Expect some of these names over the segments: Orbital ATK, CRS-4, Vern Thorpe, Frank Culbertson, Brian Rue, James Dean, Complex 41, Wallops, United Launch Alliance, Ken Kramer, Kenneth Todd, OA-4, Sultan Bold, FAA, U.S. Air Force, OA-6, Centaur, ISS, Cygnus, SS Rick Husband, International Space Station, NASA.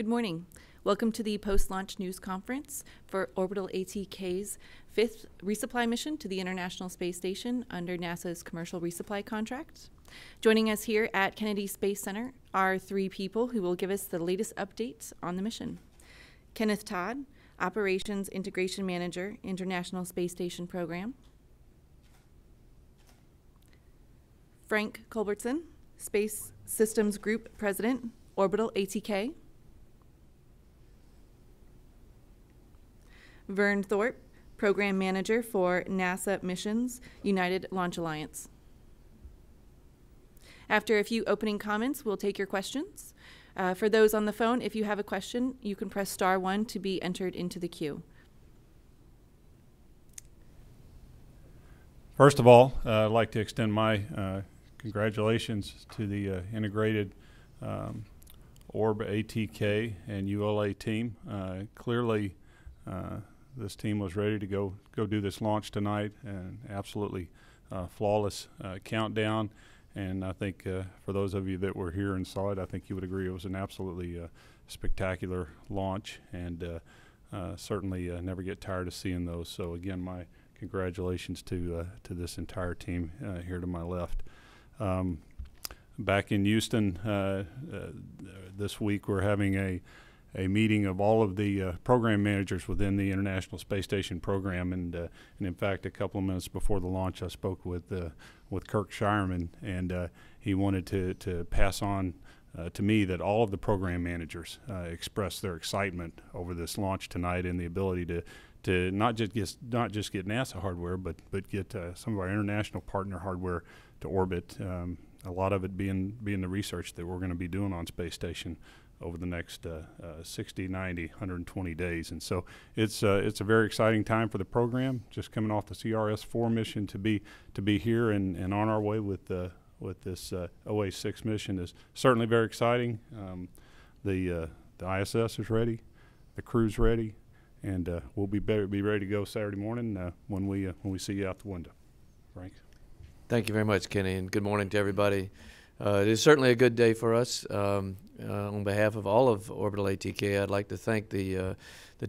Good morning. Welcome to the post-launch news conference for Orbital ATK's 5th resupply mission to the International Space Station under NASA's commercial resupply contract. Joining us here at Kennedy Space Center are three people who will give us the latest updates on the mission. Kenneth Todd, Operations Integration Manager, International Space Station Program. Frank Culbertson, Space Systems Group President, Orbital ATK. Vern Thorpe, Program Manager for NASA Missions, United Launch Alliance. After a few opening comments, we'll take your questions. For those on the phone, if you have a question, you can press *1 to be entered into the queue. First of all, I'd like to extend my congratulations to the integrated Orb ATK and ULA team. Clearly, this team was ready to go do this launch tonight, and absolutely flawless countdown. And I think for those of you that were here and saw it, I think you would agree it was an absolutely spectacular launch, and certainly never get tired of seeing those. So again, my congratulations to this entire team here to my left. Back in Houston this week, we're having a meeting of all of the program managers within the International Space Station program, and in fact, a couple of minutes before the launch, I spoke with Kirk Shireman, and he wanted to pass on to me that all of the program managers expressed their excitement over this launch tonight and the ability to not just get NASA hardware, but get some of our international partner hardware to orbit. A lot of it being the research that we're going to be doing on Space Station over the next 60, 90, 120 days. And so it's a very exciting time for the program, just coming off the CRS-4 mission to be here and on our way with this OA-6 mission is certainly very exciting. The ISS is ready, the crew's ready, and we'll be ready to go Saturday morning when we see you out the window. Frank. Thank you very much, Kenny, and good morning to everybody. It is certainly a good day for us. On behalf of all of Orbital ATK, I'd like to thank the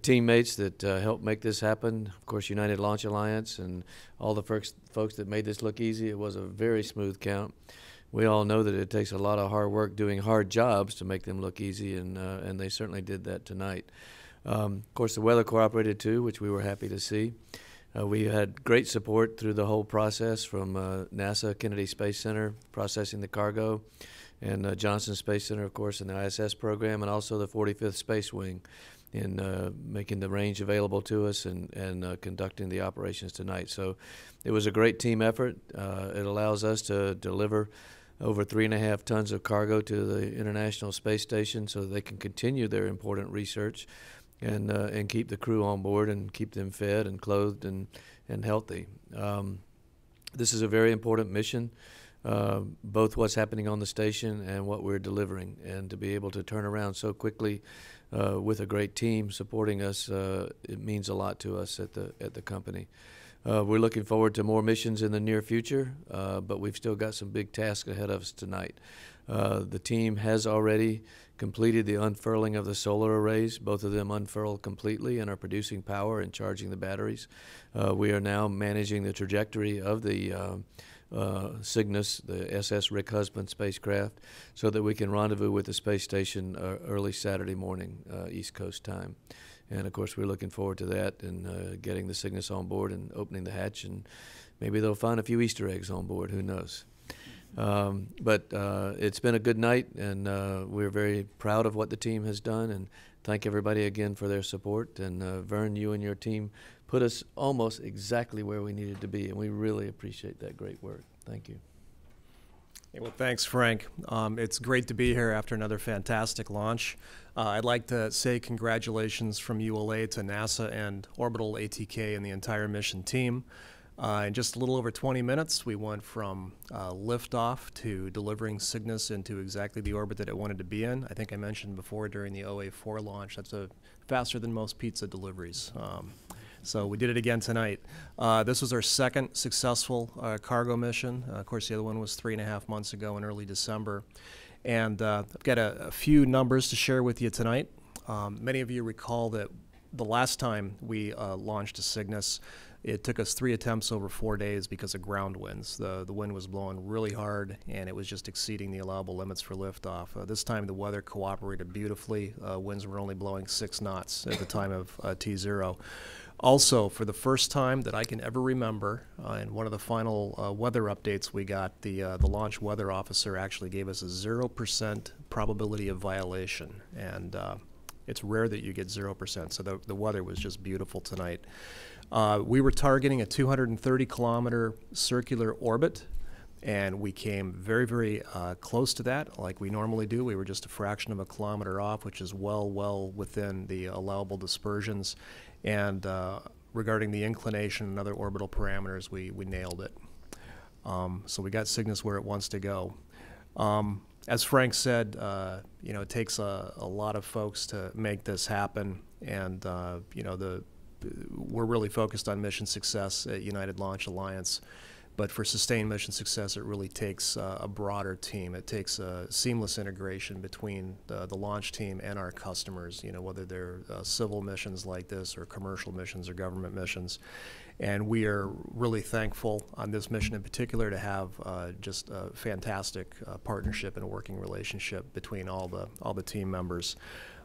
teammates that helped make this happen. Of course, United Launch Alliance and all the folks that made this look easy. It was a very smooth count. We all know that it takes a lot of hard work doing hard jobs to make them look easy, and they certainly did that tonight. Of course, the weather cooperated too, which we were happy to see. We had great support through the whole process from NASA, Kennedy Space Center, processing the cargo, and Johnson Space Center, of course, in the ISS program, and also the 45th Space Wing in making the range available to us and conducting the operations tonight. So it was a great team effort. It allows us to deliver over 3.5 tons of cargo to the International Space Station so they can continue their important research and keep the crew on board and keep them fed and clothed and healthy. This is a very important mission, both what's happening on the station and what we're delivering, and to be able to turn around so quickly with a great team supporting us, it means a lot to us at the company. We're looking forward to more missions in the near future, but we've still got some big tasks ahead of us tonight. The team has already completed the unfurling of the solar arrays. Both of them unfurled completely and are producing power and charging the batteries. We are now managing the trajectory of the Cygnus, the SS Rick Husband spacecraft, so that we can rendezvous with the space station early Saturday morning, East Coast time. And of course, we're looking forward to that and getting the Cygnus on board and opening the hatch, and maybe they'll find a few Easter eggs on board, who knows. But it's been a good night, and we're very proud of what the team has done, and thank everybody again for their support. And Vern, you and your team put us almost exactly where we needed to be, and we really appreciate that great work. Thank you. Hey, well, thanks, Frank. It's great to be here after another fantastic launch. I'd like to say congratulations from ULA to NASA and Orbital ATK and the entire mission team. In just a little over 20 minutes, we went from liftoff to delivering Cygnus into exactly the orbit that it wanted to be in. I think I mentioned before during the OA-4 launch, that's faster than most pizza deliveries. So we did it again tonight. This was our second successful cargo mission. Of course, the other one was 3.5 months ago in early December. And I've got a few numbers to share with you tonight. Many of you recall that the last time we launched a Cygnus, it took us 3 attempts over 4 days because of ground winds. The wind was blowing really hard, and it was just exceeding the allowable limits for liftoff. This time, the weather cooperated beautifully. Winds were only blowing 6 knots at the time of T0. Also, for the first time that I can ever remember, in one of the final weather updates we got, the launch weather officer actually gave us a 0% probability of violation. And it's rare that you get 0%, so the weather was just beautiful tonight. We were targeting a 230-kilometer circular orbit, and we came very, very close to that, like we normally do. We were just a fraction of a kilometer off, which is well within the allowable dispersions. And regarding the inclination and other orbital parameters, we nailed it. So we got Cygnus where it wants to go. As Frank said, you know, it takes a lot of folks to make this happen, and you know, we're really focused on mission success at United Launch Alliance, but for sustained mission success, it really takes a broader team. It takes a seamless integration between the launch team and our customers, you know, whether they're civil missions like this or commercial missions or government missions. And we are really thankful on this mission in particular to have just a fantastic partnership and working relationship between all the team members.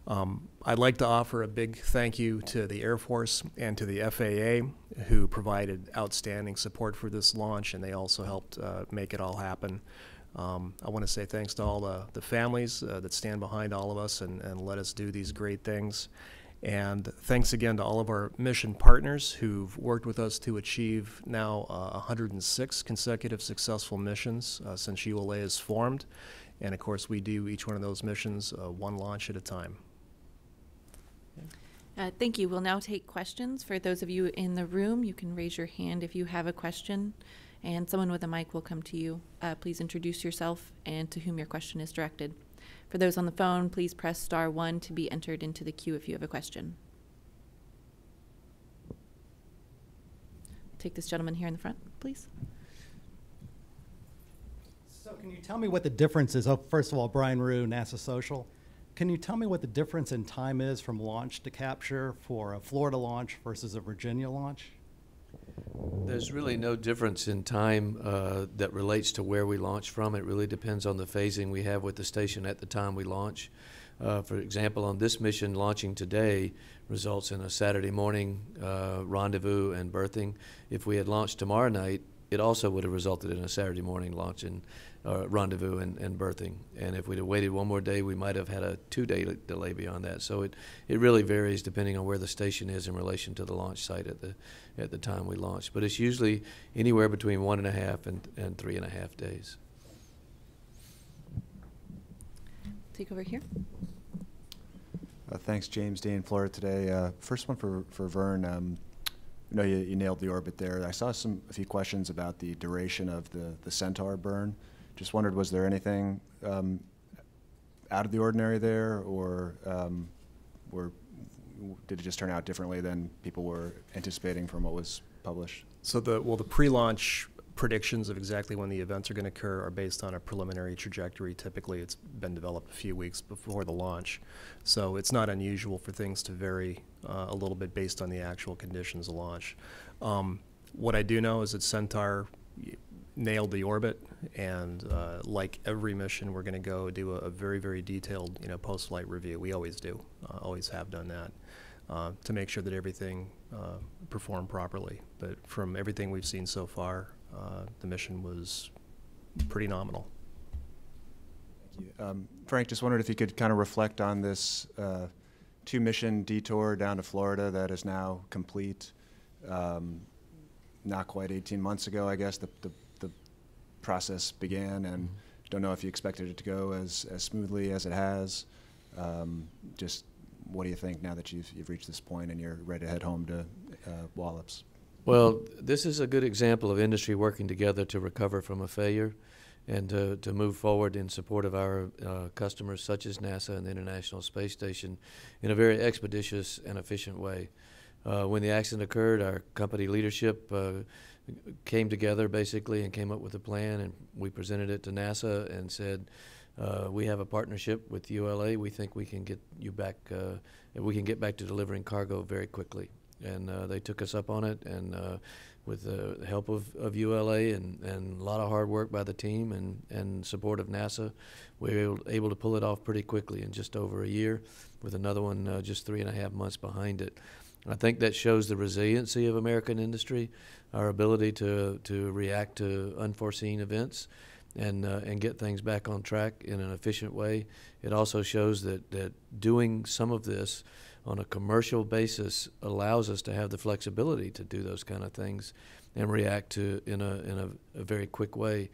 I'd like to offer a big thank you to the Air Force and to the FAA, who provided outstanding support for this launch, and they also helped make it all happen. I want to say thanks to all the families that stand behind all of us and let us do these great things. And thanks again to all of our mission partners who've worked with us to achieve now 106 consecutive successful missions since ULA is formed. And of course, we do each one of those missions one launch at a time. Thank you. We'll now take questions. For those of you in the room, you can raise your hand if you have a question, and someone with a mic will come to you. Please introduce yourself and to whom your question is directed. For those on the phone, please press *1 to be entered into the queue if you have a question. Take this gentleman here in the front, please. So can you tell me what the difference is? Oh, first of all, Brian Rue, NASA Social. Can you tell me what the difference in time is from launch to capture for a Florida launch versus a Virginia launch? There's really no difference in time that relates to where we launch from. It really depends on the phasing we have with the station at the time we launch. For example, on this mission, launching today results in a Saturday morning rendezvous and berthing. If we had launched tomorrow night, it also would have resulted in a Saturday morning launch and rendezvous and berthing. And if we'd have waited one more day, we might have had a 2-day delay beyond that. So it really varies depending on where the station is in relation to the launch site at the time we launch. But it's usually anywhere between 1.5 and 3.5 days. Take over here. Thanks, James Dean, Florida Today. First one for Vern. No, you nailed the orbit there. I saw a few questions about the duration of the Centaur burn. Just wondered, was there anything out of the ordinary there, or did it just turn out differently than people were anticipating from what was published? So well, the pre-launch predictions of exactly when the events are going to occur are based on a preliminary trajectory. Typically, it's been developed a few weeks before the launch. So it's not unusual for things to vary a little bit based on the actual conditions of launch. What I do know is that Centaur nailed the orbit, and like every mission, we're going to go do a very, very detailed, you know, post-flight review. We always do, always have done that, to make sure that everything performed properly. But from everything we've seen so far, the mission was pretty nominal. Thank you. Frank, just wondered if you could kind of reflect on this 2-mission detour down to Florida that is now complete. Not quite 18 months ago, I guess, the process began, and don't know if you expected it to go as smoothly as it has. Just what do you think now that you've reached this point and you're ready to head home to Wallops? Well, this is a good example of industry working together to recover from a failure and to move forward in support of our customers such as NASA and the International Space Station in a very expeditious and efficient way. When the accident occurred, our company leadership came together basically and came up with a plan, and we presented it to NASA and said, We have a partnership with ULA. We think we can get you back. We can get back to delivering cargo very quickly. And they took us up on it, and with the help of ULA and a lot of hard work by the team and support of NASA, we were able to pull it off pretty quickly in just over a year, with another one just 3.5 months behind it. And I think that shows the resiliency of American industry, our ability to react to unforeseen events and get things back on track in an efficient way. It also shows that doing some of this on a commercial basis allows us to have the flexibility to do those kind of things and react to in a very quick way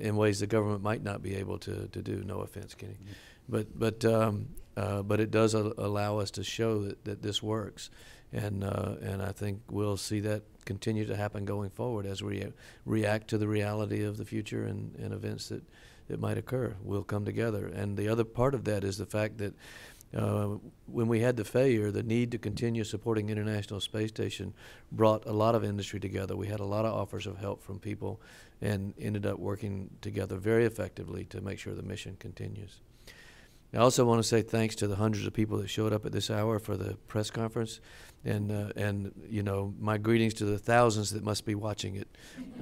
in ways the government might not be able to do. No offense, Kenny. Mm-hmm. But it does allow us to show that this works, and I think we'll see that continue to happen going forward as we react to the reality of the future and events that might occur. We'll come together. And the other part of that is the fact that when we had the failure, the need to continue supporting International Space Station brought a lot of industry together. We had a lot of offers of help from people and ended up working together very effectively to make sure the mission continues. I also want to say thanks to the hundreds of people that showed up at this hour for the press conference, and you know, my greetings to the thousands that must be watching it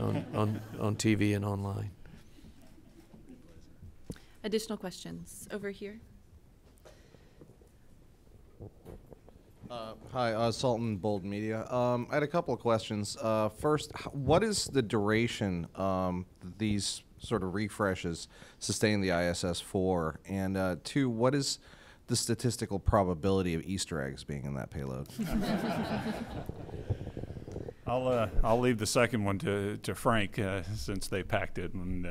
on TV and online. Additional questions over here. Hi, Sultan Bold Media. I had a couple of questions. First, what is the duration these sort of refreshes sustain the ISS for? And two, what is the statistical probability of Easter eggs being in that payload? I'll leave the second one to Frank since they packed it, and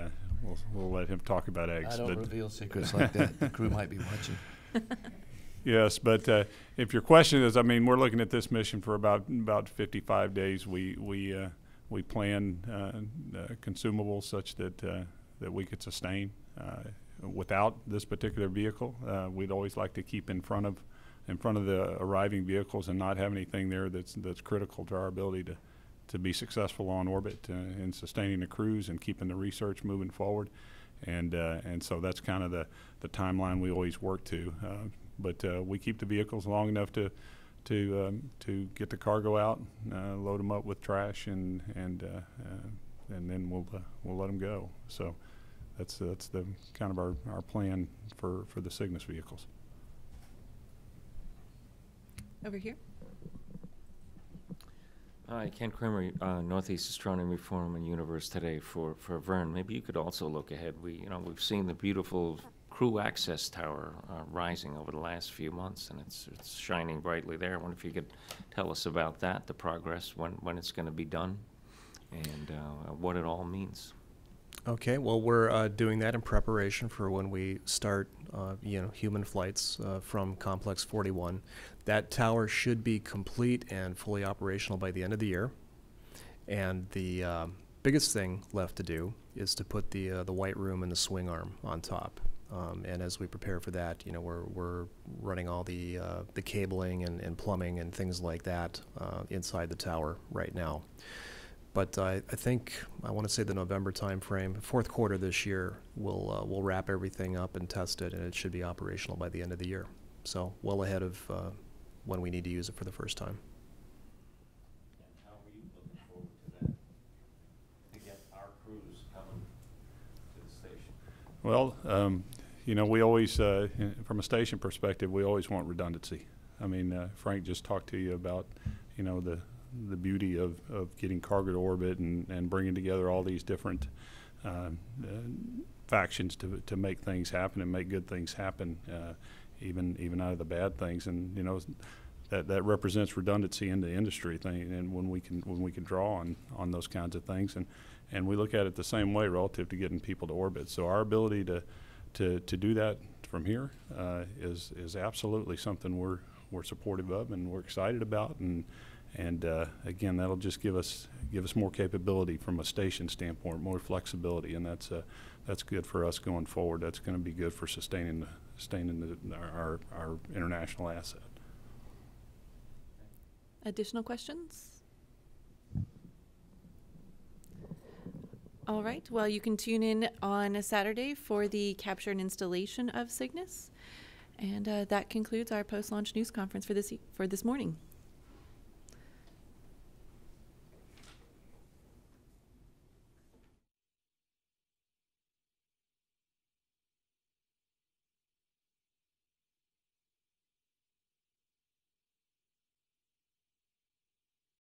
we'll let him talk about eggs. I don't reveal secrets like that. The crew might be watching. Yes, but if your question is, I mean, we're looking at this mission for about 55 days. We plan consumables such that we could sustain without this particular vehicle. We'd always like to keep in front of the arriving vehicles and not have anything there that's critical to our ability to be successful on orbit in sustaining the crews and keeping the research moving forward. And so that's kind of the timeline we always work to. But we keep the vehicles long enough to get the cargo out, load them up with trash, and then we'll let them go. So that's the kind of our plan for the Cygnus vehicles. Over here. Hi, Ken Kramer, Northeast Astronomy Forum and Universe Today for Vern. Maybe you could also look ahead. We've seen the beautiful crew access tower rising over the last few months, and it's shining brightly there. I wonder if you could tell us about that, the progress, when it's going to be done, and what it all means. Okay, well, we're doing that in preparation for when we start, human flights from Complex 41. That tower should be complete and fully operational by the end of the year, and the biggest thing left to do is to put the white room and the swing arm on top. And as we prepare for that, we're running all the cabling and plumbing and things like that inside the tower right now. But I think I want to say the November timeframe, fourth quarter this year, we'll wrap everything up and test it, and it should be operational by the end of the year. So well ahead of when we need to use it for the first time. Well, we always, from a station perspective, we always want redundancy. I mean, Frank just talked to you about, the beauty of getting cargo to orbit and bringing together all these different factions to make things happen and make good things happen, even out of the bad things. And that represents redundancy in the industry thing. And when we can draw on those kinds of things, and we look at it the same way relative to getting people to orbit. So our ability to do that from here is absolutely something we're supportive of and we're excited about, and again, that'll just give us more capability from a station standpoint, more flexibility, and that's good for us going forward. That's going to be good for sustaining our international asset. Additional questions? All right, well, you can tune in on a Saturday for the capture and installation of Cygnus. And that concludes our post-launch news conference for this morning.